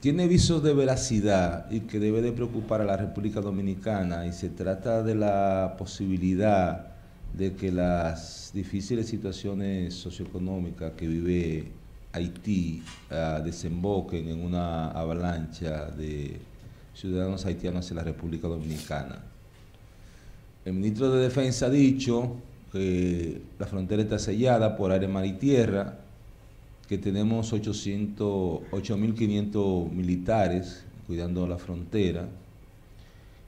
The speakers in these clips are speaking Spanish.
tiene visos de veracidad y que debe de preocupar a la República Dominicana, y se trata de la posibilidad de que las difíciles situaciones socioeconómicas que vive Haití desemboquen en una avalancha de ciudadanos haitianos hacia la República Dominicana. El ministro de Defensa ha dicho que la frontera está sellada por aire, mar y tierra, que tenemos 8.500 militares cuidando la frontera,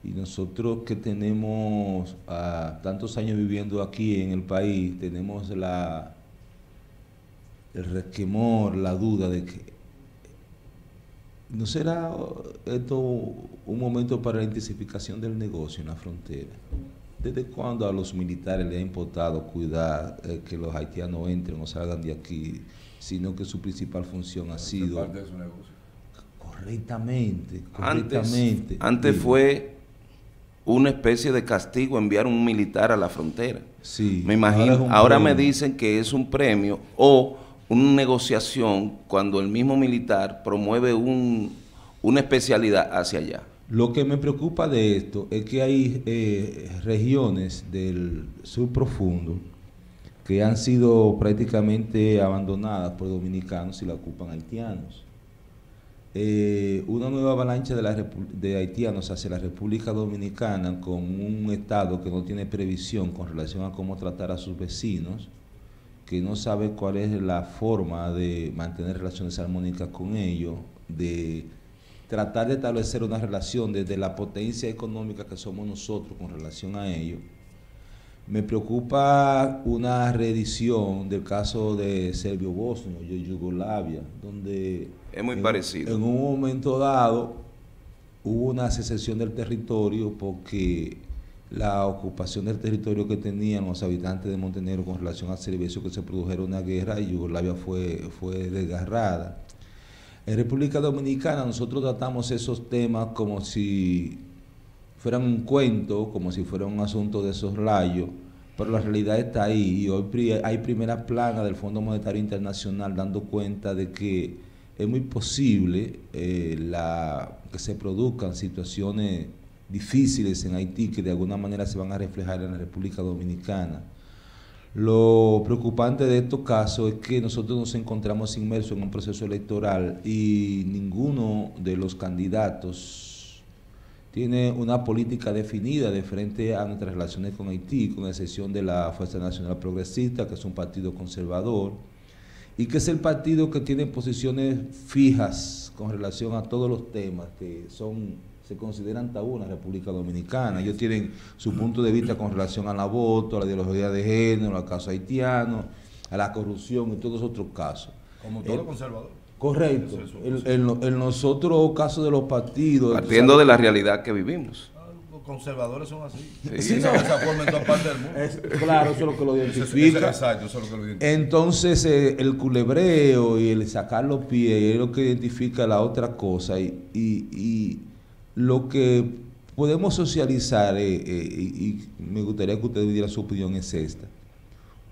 y nosotros que tenemos tantos años viviendo aquí en el país, tenemos el resquemor, la duda de que ¿no será esto un momento para la intensificación del negocio en la frontera? ¿Desde cuándo a los militares les ha importado cuidar que los haitianos entren o salgan de aquí, sino que su principal función ha sido parte de su negocio? Correctamente. Antes fue una especie de castigo enviar un militar a la frontera. Sí, me imagino. Ahora me dicen que es un premio o una negociación cuando el mismo militar promueve una especialidad hacia allá. Lo que me preocupa de esto es que hay regiones del sur profundo que han sido prácticamente abandonadas por dominicanos y la ocupan haitianos. Una nueva avalancha de haitianos hacia la República Dominicana, con un Estado que no tiene previsión con relación a cómo tratar a sus vecinos, que no sabe cuál es la forma de mantener relaciones armónicas con ellos, de tratar de establecer una relación desde la potencia económica que somos nosotros con relación a ello. Me preocupa una reedición del caso de Serbio-Bosnia, Yugoslavia, donde es muy parecido. En un momento dado hubo una secesión del territorio porque la ocupación del territorio que tenían los habitantes de Montenegro con relación al servicio, que se produjera una guerra y Yugoslavia fue desgarrada. En República Dominicana nosotros tratamos esos temas como si fueran un cuento, como si fuera un asunto de soslayo, pero la realidad está ahí, y hoy hay primera plana del Fondo Monetario Internacional dando cuenta de que es muy posible que se produzcan situaciones difíciles en Haití que de alguna manera se van a reflejar en la República Dominicana. Lo preocupante de estos casos es que nosotros nos encontramos inmersos en un proceso electoral y ninguno de los candidatos tiene una política definida de frente a nuestras relaciones con Haití, con excepción de la Fuerza Nacional Progresista, que es un partido conservador y que es el partido que tiene posiciones fijas con relación a todos los temas que se consideran tabú en la República Dominicana. Ellos tienen su punto de vista con relación al aborto, a la ideología de género, al caso haitiano, a la corrupción y todos otros casos. Como todo conservador. Correcto. En los otros casos de los partidos. Partiendo de la realidad que vivimos. Los conservadores son así. Sí, sí, no. Esa forma en toda parte del mundo. Claro, eso es lo que lo identifica. Entonces, el culebreo y el sacar los pies es lo que identifica la otra cosa. Lo que podemos socializar, y me gustaría que ustedes dieran su opinión, es esta.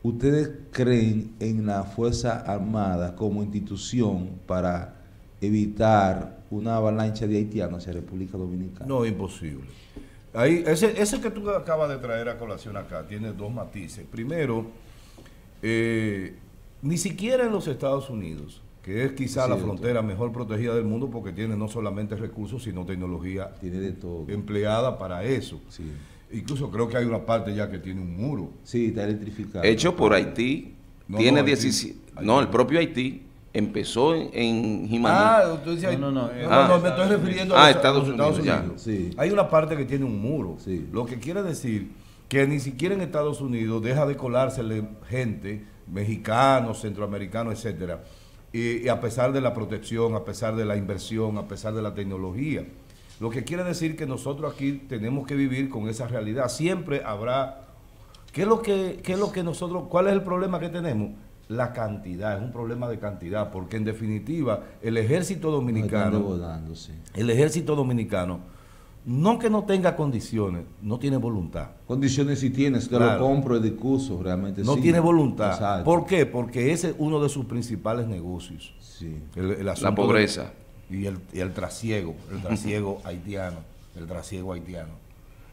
¿Ustedes creen en la Fuerza Armada como institución para evitar una avalancha de haitianos hacia la República Dominicana? No, imposible. Ahí, ese que tú acabas de traer a colación acá tiene dos matices. Primero, ni siquiera en los Estados Unidos, que es quizá la frontera mejor protegida del mundo porque tiene no solamente recursos, sino tecnología de todo empleada para eso. Sí. Incluso creo que hay una parte ya que tiene un muro. Sí, está electrificado. Hecho por Haití. El propio Haití empezó en Jimaní. Me estoy refiriendo a los Estados Unidos. Sí. Hay una parte que tiene un muro. Sí. Lo que quiere decir que ni siquiera en Estados Unidos deja de colársele gente, mexicanos, centroamericanos, etcétera. Y a pesar de la protección, a pesar de la inversión, a pesar de la tecnología. Lo que quiere decir que nosotros aquí tenemos que vivir con esa realidad. Siempre habrá... ¿Cuál es el problema que tenemos? La cantidad, es un problema de cantidad, porque en definitiva el ejército dominicano... El ejército dominicano... No que no tenga condiciones, no tiene voluntad. Condiciones sí tienes, lo compro el discurso, realmente no tiene voluntad. Exacto. ¿Por qué? Porque ese es uno de sus principales negocios. Sí. La pobreza. y el trasiego, haitiano,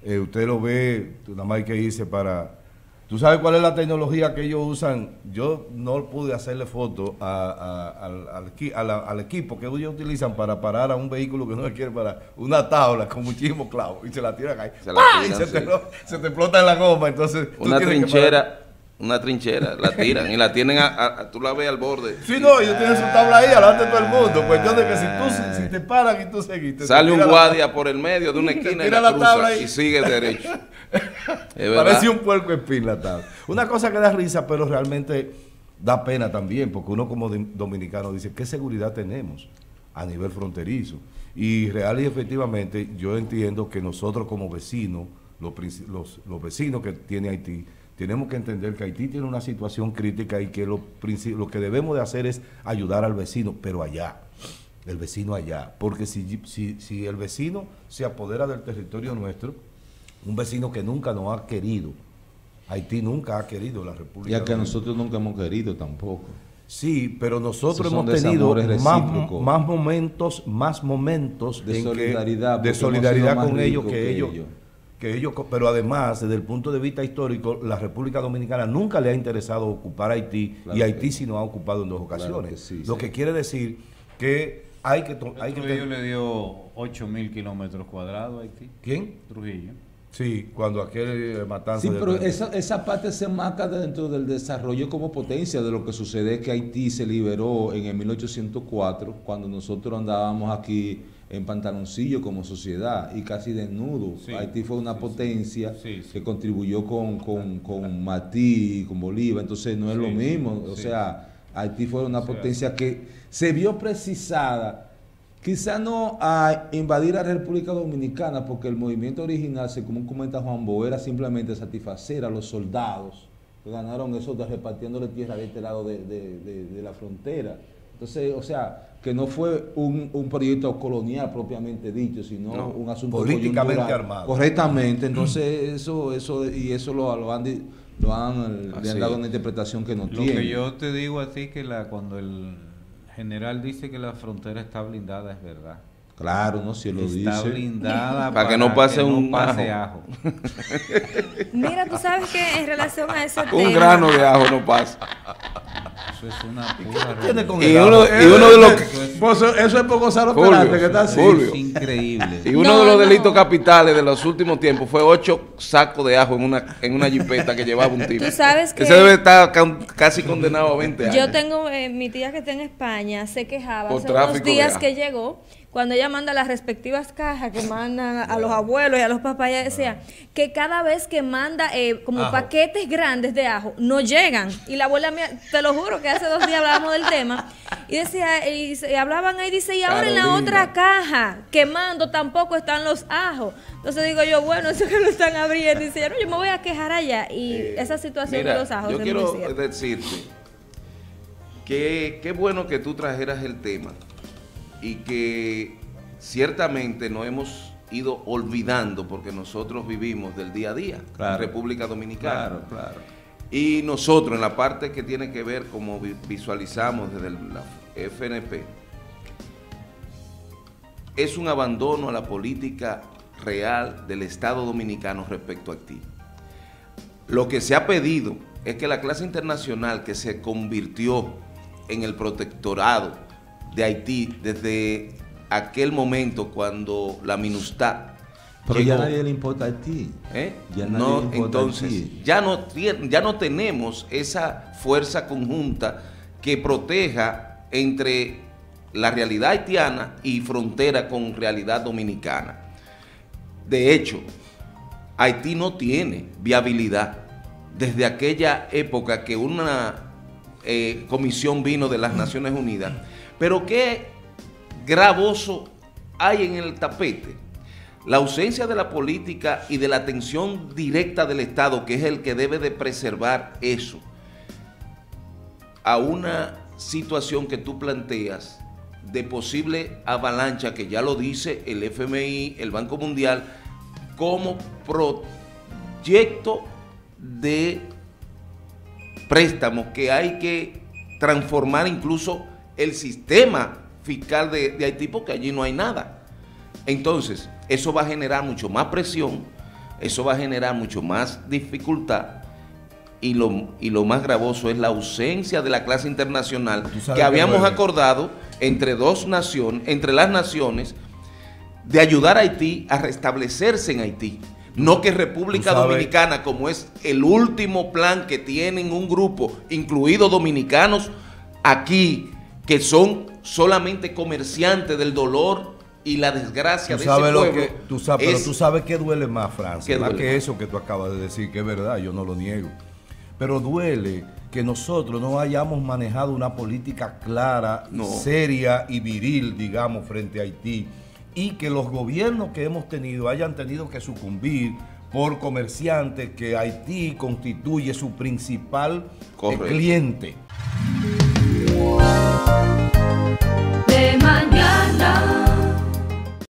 usted lo ve, nada más hay que irse para... ¿Tú sabes cuál es la tecnología que ellos usan? Yo no pude hacerle foto al equipo que ellos utilizan para parar a un vehículo que no quiere parar, una tabla con muchísimos clavos, y se la tiran ahí, se te explota en la goma, entonces... Una trinchera... Una trinchera, la tiran y la tienen, tú la ves al borde. Sí, no, ellos tienen su tabla ahí, adelante de todo el mundo. Cuestión de que si te paran y tú seguiste. Sale un guardia por el medio de una esquina y la tabla y sigue derecho. Parece un puerco espín la tabla. Una cosa que da risa, pero realmente da pena también, porque uno como dominicano dice, ¿qué seguridad tenemos a nivel fronterizo? Y real y efectivamente, yo entiendo que nosotros como vecinos, los vecinos que tiene Haití, tenemos que entender que Haití tiene una situación crítica y que lo que debemos de hacer es ayudar al vecino, pero allá, el vecino allá. Porque si el vecino se apodera del territorio nuestro, un vecino que nunca nos ha querido, Haití nunca ha querido la República Dominicana. Ya que nosotros nunca hemos querido tampoco. Sí, pero nosotros hemos tenido más momentos de solidaridad con ellos que ellos. Pero además, desde el punto de vista histórico, la República Dominicana nunca le ha interesado ocupar Haití, claro, y Haití sí nos ha ocupado en 2 ocasiones. Claro que sí, lo que quiere decir que hay que... Trujillo le dio 8.000 kilómetros cuadrados a Haití. ¿Quién? Trujillo. Sí, cuando aquel matanza... Sí, pero esa parte se marca dentro del desarrollo como potencia. De lo que sucede es que Haití se liberó en el 1804, cuando nosotros andábamos aquí... en pantaloncillo como sociedad y casi desnudo. Sí, Haití fue una potencia que contribuyó con Martí, con Bolívar, entonces no es lo mismo. O sea, Haití fue una potencia que se vio precisada, quizá no a invadir a la República Dominicana, porque el movimiento original, según comenta Juan Bo, era simplemente satisfacer a los soldados que ganaron eso repartiéndole tierra de este lado de la frontera. Entonces, o sea, que no fue un proyecto colonial propiamente dicho, sino un asunto políticamente armado. Correctamente, entonces eso le han dado una interpretación que no tiene. Lo que yo te digo así que cuando el general dice que la frontera está blindada, es verdad. Claro, no, si él lo dice. Está blindada para que no pase un ajo. Mira, tú sabes que en relación a ese tema... Un grano de ajo no pasa. Eso es una pura... Eso es por Gonzalo Peralta, que está así. Es increíble. Y uno de los delitos capitales de los últimos tiempos fue 8 sacos de ajo en una jipeta que llevaba un tipo. Tú sabes que... Ese debe estar casi condenado a 20 años. Yo tengo... mi tía que está en España se quejaba hace unos días que llegó, cuando ella manda las respectivas cajas que mandan a los abuelos y a los papás, ella decía que cada vez que manda como ajo, paquetes grandes de ajo, no llegan. Y la abuela mía, te lo juro que hace 2 días hablábamos del tema, y decía, y hablaban ahí, dice, y ahora Carolina, en la otra caja que mando tampoco están los ajos. Entonces digo yo, bueno, eso que lo están abriendo. Y dice, no, yo me voy a quejar allá. Y esa situación mira, de los ajos. Yo quiero decirte que qué bueno que tú trajeras el tema, y que ciertamente nos hemos ido olvidando porque nosotros vivimos del día a día, claro, en República Dominicana. Claro, claro. Y nosotros en la parte que tiene que ver como visualizamos desde la FNP, es un abandono a la política real del Estado Dominicano respecto a Haití. Lo que se ha pedido es que la clase internacional que se convirtió en el protectorado de Haití desde aquel momento cuando la MINUSTAH pero llegó, ya nadie le importa a Haití. Ya nadie no, le importa entonces, Haití. Ya no tenemos esa fuerza conjunta que proteja entre la realidad haitiana y frontera con realidad dominicana. De hecho, Haití no tiene viabilidad desde aquella época que una comisión vino de las Naciones Unidas. Pero qué gravoso hay en el tapete, la ausencia de la política y de la atención directa del Estado, que es el que debe de preservar eso, a una situación que tú planteas de posible avalancha, que ya lo dice el FMI, el Banco Mundial, como proyecto de préstamos que hay que transformar incluso el sistema fiscal de Haití, porque allí no hay nada. Entonces, eso va a generar mucho más presión, eso va a generar mucho más dificultad. Y lo más gravoso es la ausencia de la clase internacional que habíamos acordado entre las naciones, de ayudar a Haití a restablecerse en Haití. No que República Dominicana, como es el último plan que tienen un grupo, incluidos dominicanos aquí, que son solamente comerciantes del dolor y la desgracia de ese pueblo. Pero tú sabes que duele más, Francia, que eso que tú acabas de decir, que es verdad, yo no lo niego. Pero duele que nosotros no hayamos manejado una política clara, seria y viril, digamos, frente a Haití, y que los gobiernos que hemos tenido hayan tenido que sucumbir por comerciantes que Haití constituye su principal cliente.